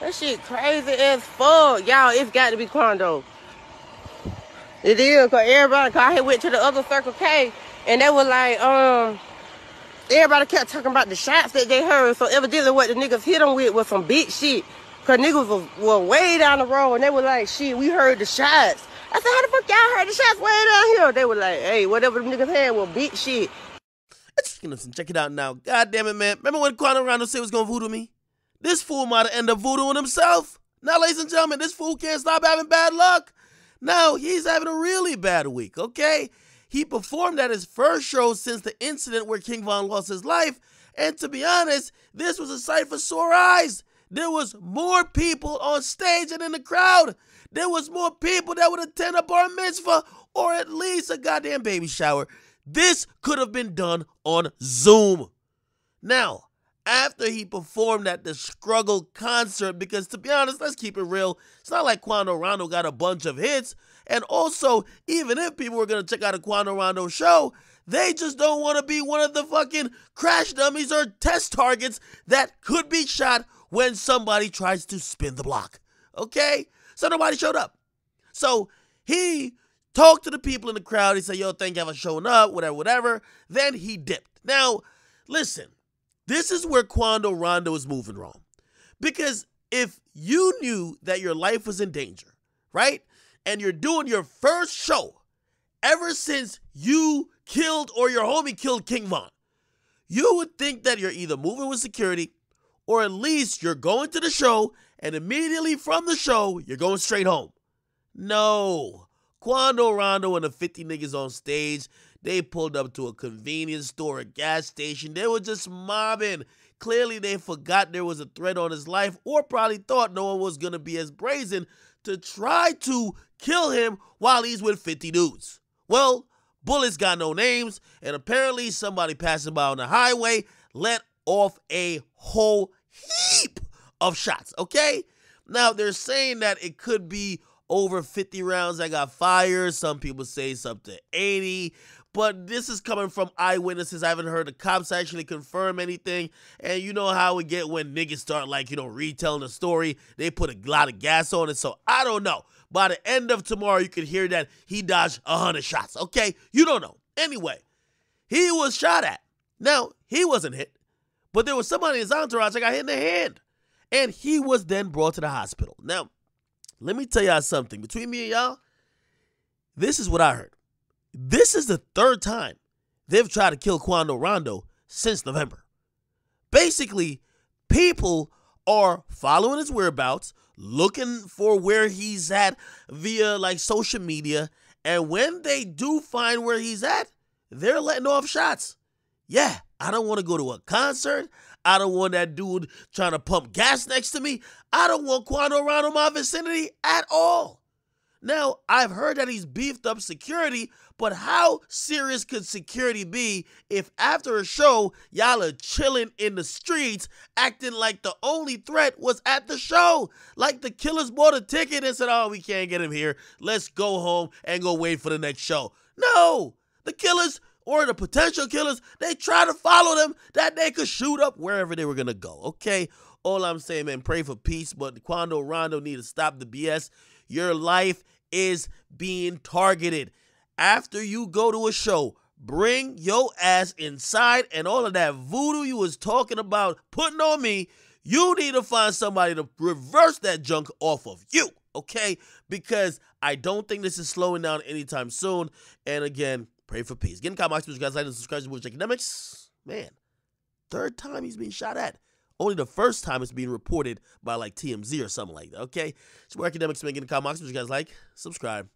That shit crazy as fuck. Y'all, it's got to be Quando. It is, because everybody, cause I had went to the other Circle K, and they were like, everybody kept talking about the shots that they heard, so evidently what the niggas hit them with was some big shit. Because niggas were way down the road, and they were like, shit, we heard the shots. I said, how the fuck y'all heard the shots way down here? They were like, hey, whatever them niggas had was big shit. Check it out now. God damn it, man. Remember when Quando Rondo said he was going to voodoo me? This fool might have ended up voodooing himself. Now, ladies and gentlemen, this fool can't stop having bad luck. Now, he's having a really bad week, okay? He performed at his first show since the incident where King Von lost his life. And to be honest, this was a sight for sore eyes. There was more people on stage and in the crowd. There was more people that would attend a bar mitzvah or at least a goddamn baby shower. This could have been done on Zoom. Now, after he performed at the Struggle concert, because to be honest, let's keep it real, it's not like Quando Rondo got a bunch of hits. And also, even if people were going to check out a Quando Rondo show, they just don't want to be one of the fucking crash dummies or test targets that could be shot when somebody tries to spin the block. Okay? So nobody showed up. So he talked to the people in the crowd. He said, yo, thank you for showing up, whatever, whatever. Then he dipped. Now, listen, this is where Quando Rondo is moving wrong. Because if you knew that your life was in danger, right? And you're doing your first show ever since you killed or your homie killed King Von, you would think that you're either moving with security or at least you're going to the show and immediately from the show, you're going straight home. No. Quando Rondo and the 50 niggas on stage, they pulled up to a convenience store, a gas station. They were just mobbing. Clearly, they forgot there was a threat on his life or probably thought no one was going to be as brazen to try to kill him while he's with 50 dudes. Well, bullets got no names, and apparently somebody passing by on the highway let off a whole heap of shots, okay? Now, they're saying that it could be over 50 rounds that got fired. Some people say it's up to 80. But this is coming from eyewitnesses. I haven't heard the cops actually confirm anything. And you know how we get when niggas start, like, you know, retelling the story. They put a lot of gas on it. So I don't know. By the end of tomorrow, you could hear that he dodged 100 shots. Okay? You don't know. Anyway, he was shot at. Now, he wasn't hit. But there was somebody in his entourage that got hit in the hand. And he was then brought to the hospital. Now, let me tell y'all something. Between me and y'all, this is what I heard. This is the third time they've tried to kill Quando Rondo since November. Basically, people are following his whereabouts, looking for where he's at via, like, social media. And when they do find where he's at, they're letting off shots. Yeah, I don't want to go to a concert. I don't want that dude trying to pump gas next to me. I don't want Quando Rondo in my vicinity at all. Now, I've heard that he's beefed up security, but how serious could security be if after a show, y'all are chilling in the streets, acting like the only threat was at the show? Like the killers bought a ticket and said, oh, we can't get him here. Let's go home and go wait for the next show. No, the killers or the potential killers, they try to follow them that they could shoot up wherever they were going to go, okay? All I'm saying, man, pray for peace, but Quando Rondo need to stop the BS. Your life is being targeted. After you go to a show, bring your ass inside, and all of that voodoo you was talking about putting on me, you need to find somebody to reverse that junk off of you, okay? Because I don't think this is slowing down anytime soon, and again, pray for peace. Again, comment, you guys like and subscribe to DJ Akademiks. Man, third time he's being shot at. Only the first time it's being reported by like TMZ or something like that, okay? It's where Akademiks making the comment, you guys like, subscribe.